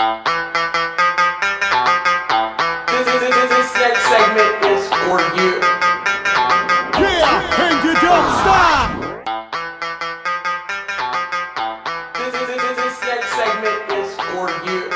This next segment is for you. Yeah, and you don't stop. This next segment is for you.